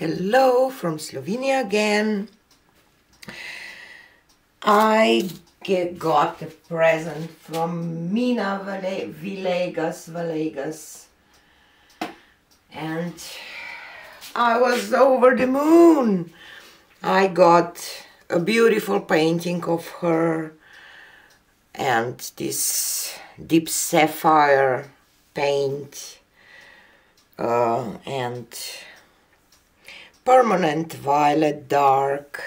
Hello from Slovenia again. I got a present from Mina Villegas, and I was over the moon. I got a beautiful painting of her and this deep sapphire paint and permanent violet dark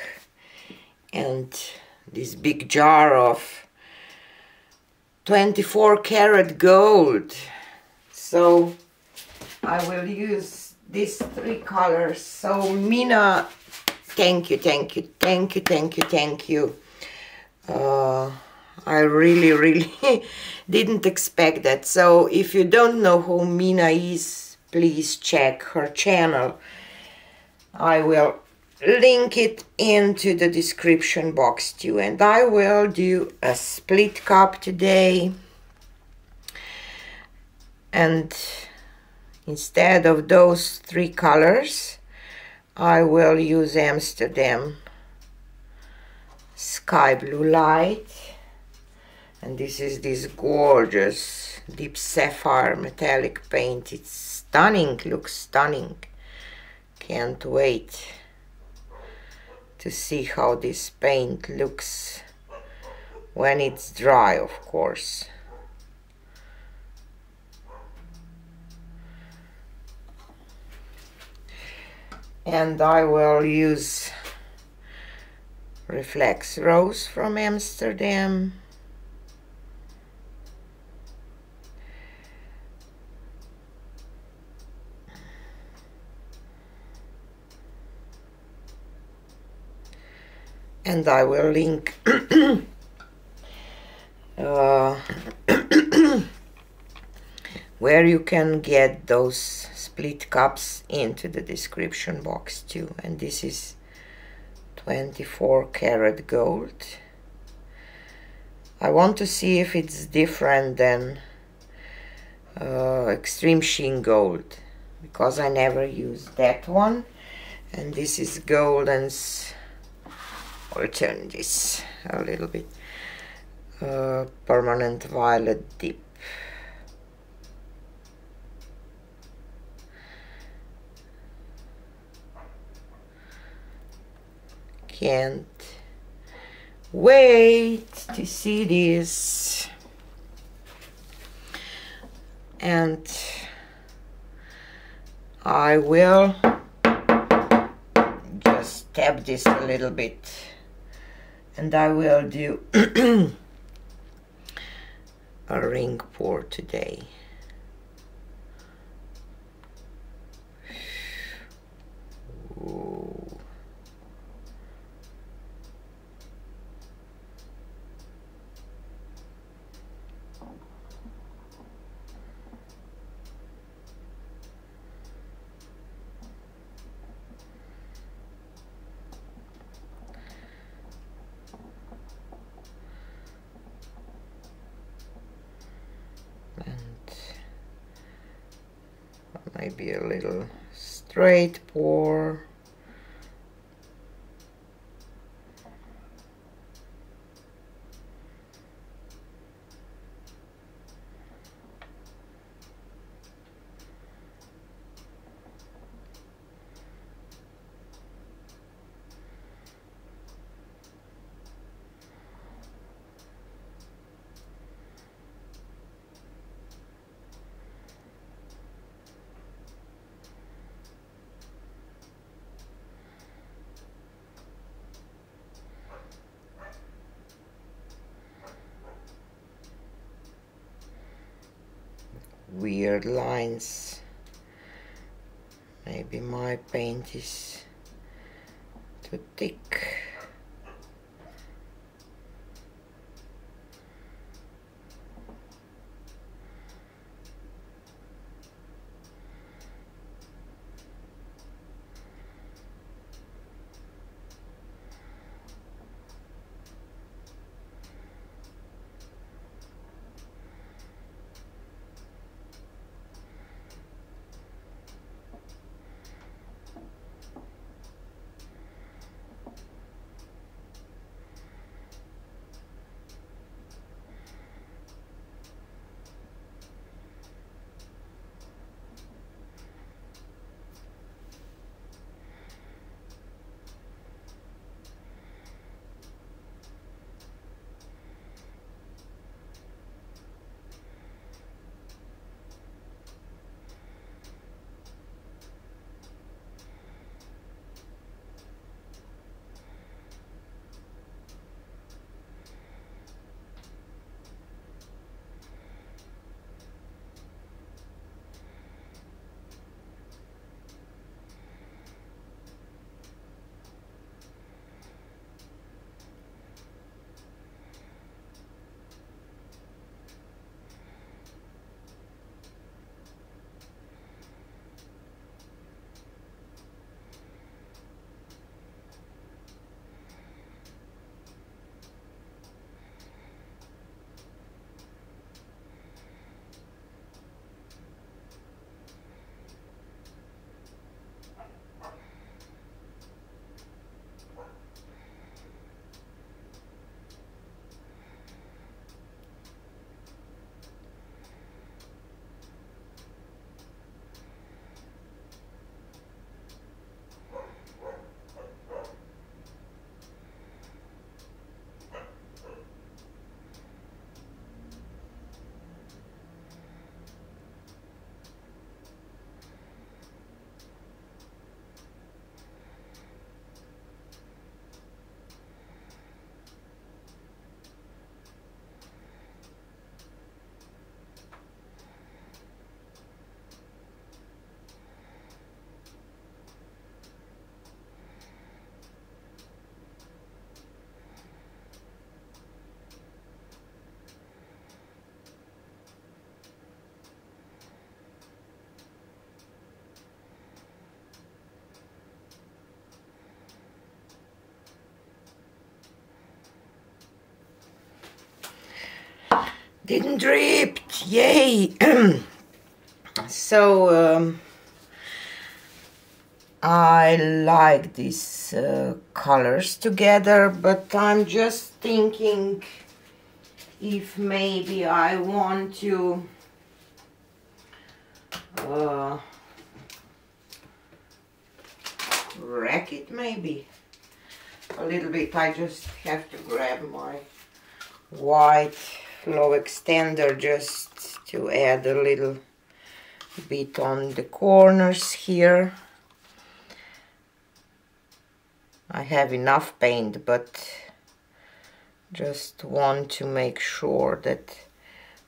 and this big jar of 24 karat gold. So I will use these three colors. So Mina, thank you. I really didn't expect that. So if you don't know who Mina is, please check her channel. I will link it into the description box too. And I will do a split cup today. And instead of those three colors, I will use Amsterdam Sky Blue Light. And this is this gorgeous deep sapphire metallic paint. It's stunning, looks stunning. Can't wait to see how this paint looks when it's dry, of course. And I will use Reflex Rose from Amsterdam. And I will link where you can get those split cups into the description box too. And this is 24 karat gold. I want to see if it's different than extreme sheen gold, because I never used that one. And this is Golden's. I'll turn this a little bit. Permanent violet deep. Can't wait to see this. And I will just tap this a little bit. And I will do a ring pour today. Ooh. Maybe a little straight pour. Weird lines. Maybe my paint is too thick. Didn't drip, yay. So I like these colors together, but I'm just thinking if maybe I want to rack it maybe a little bit. I just have to grab my white flow extender just to add a little bit on the corners here. I have enough paint, but just want to make sure that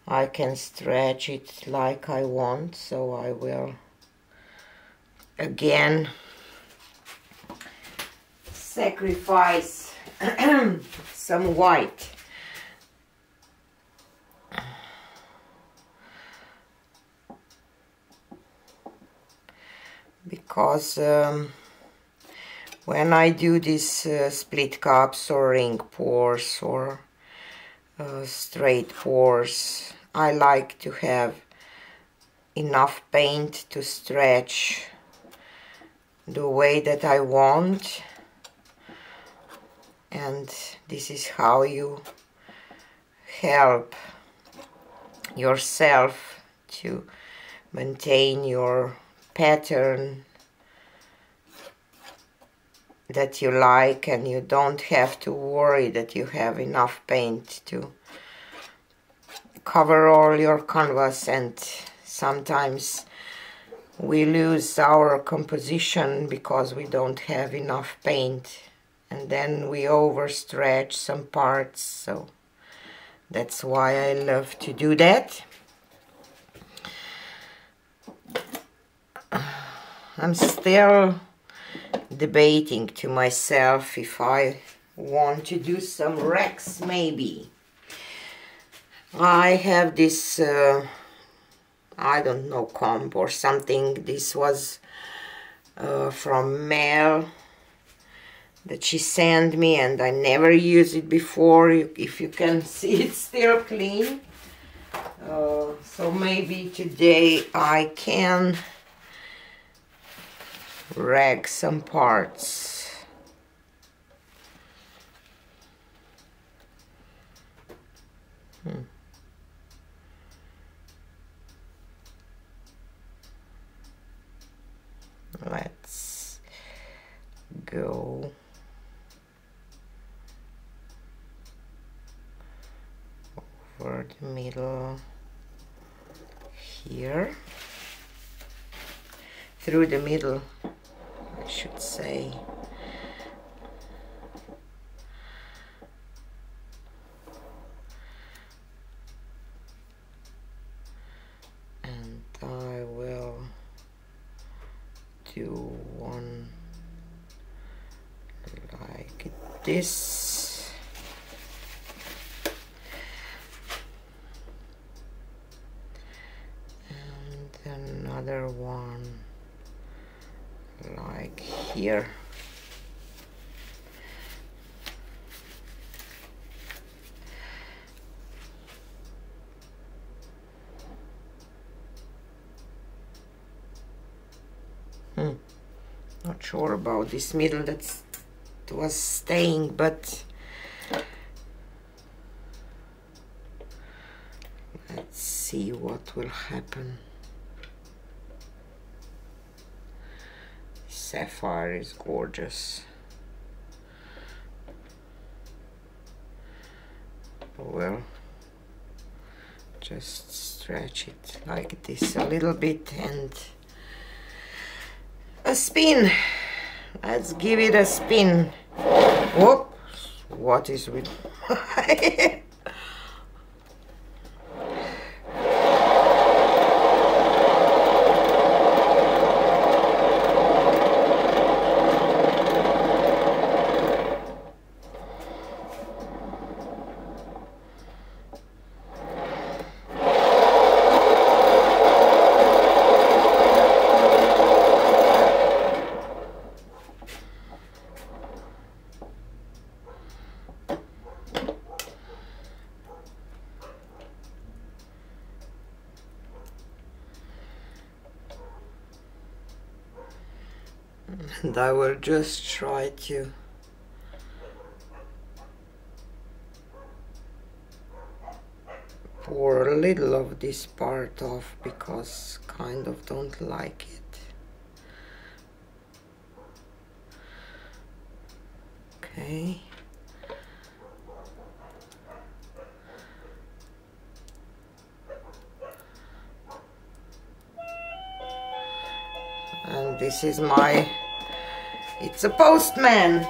I can stretch it like I want, so I will again sacrifice some white. Because when I do these split cups or ring pours or straight pours, I like to have enough paint to stretch the way that I want, and this is how you help yourself to maintain your pattern that you like, and you don't have to worry that you have enough paint to cover all your canvas. And sometimes we lose our composition because we don't have enough paint, and then we overstretch some parts. So that's why I love to do that. I'm still debating to myself if I want to do some racks maybe. I have this, I don't know, comp or something. This was from Mel that she sent me, and I never used it before. If you can see, it's still clean. So maybe today I can rag some parts. Let's go. Over the middle here. Through the middle, I should say. And I will do one like this. And another one like here. Not sure about this middle that was staying, but let's see what will happen. Sapphire is gorgeous. Well, just stretch it like this a little bit and a spin. Let's give it a spin. Whoop! What is with my and I will just try to pour a little of this part off because kind of don't like it. Okay. And this is my, it's a postman.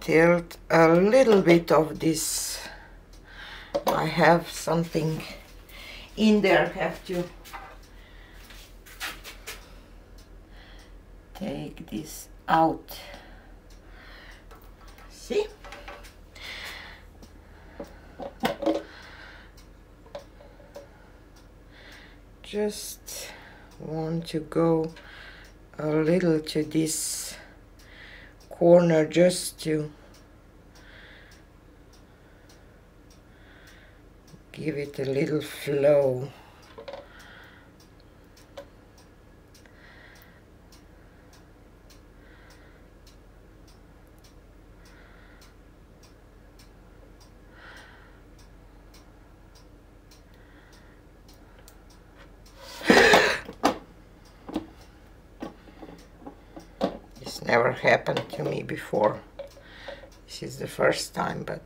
Tilt a little bit of this. I have something in there. I have to take this out. See? Just want to go a little to this corner just to give it a little flow. This never happened to me before. This is the first time, but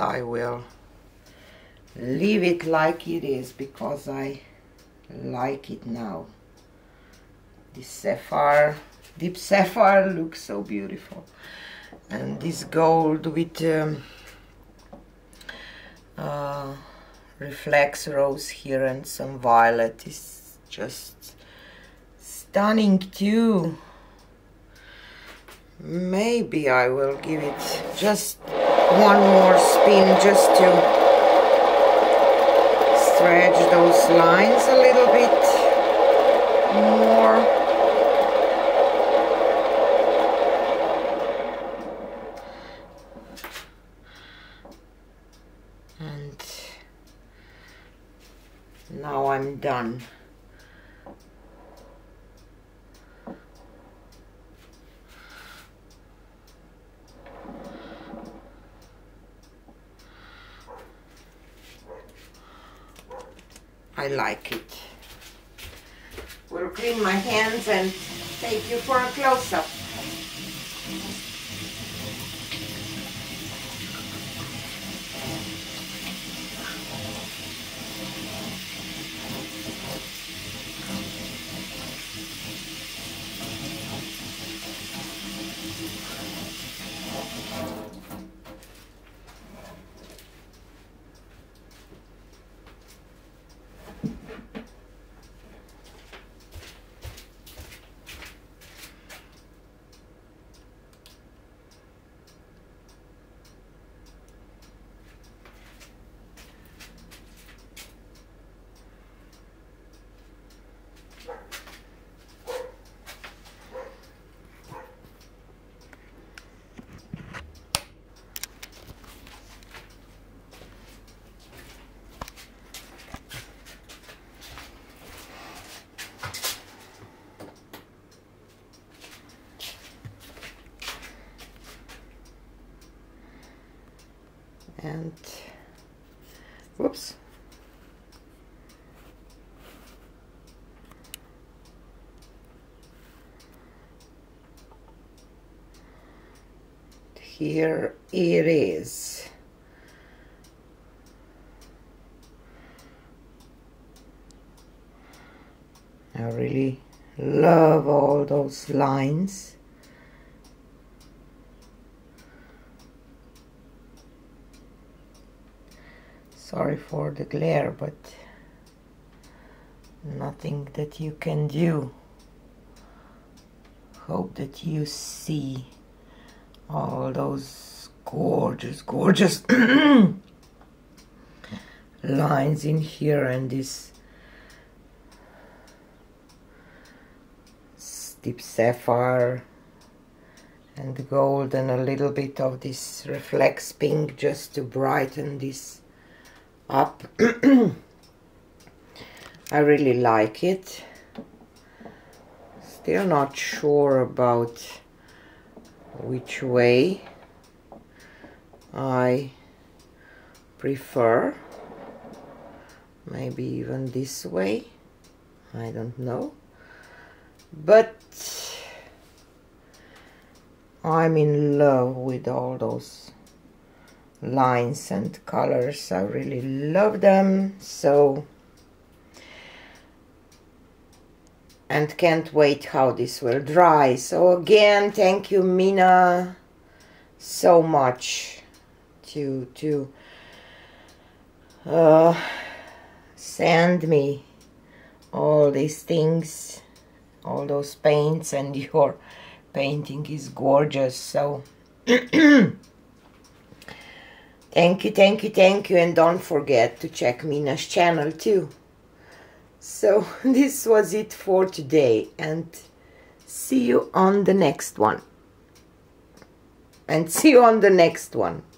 I will leave it like it is because I like it now. This sapphire, deep sapphire looks so beautiful, and this gold with reflex rose here and some violet is just stunning too. Maybe I will give it just one more spin just to stretch those lines a little bit more. And now I'm done. I like it. We'll clean my hands and take you for a close-up. and whoops, here it is. I really love all those lines. Sorry for the glare, but nothing that you can do. Hope that you see all those gorgeous, gorgeous lines in here, and this deep sapphire and the gold, and a little bit of this reflex pink just to brighten this up. I really like it. Still not sure about which way I prefer. Maybe even this way, I don't know, but I'm in love with all those lines and colors. I really love them, so, and can't wait how this will dry. So again, thank you, Mina, so much to send me all these things, all those paints, and your painting is gorgeous. So thank you, thank you, thank you, and don't forget to check Mina's channel too. So this was it for today, and see you on the next one.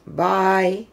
Bye.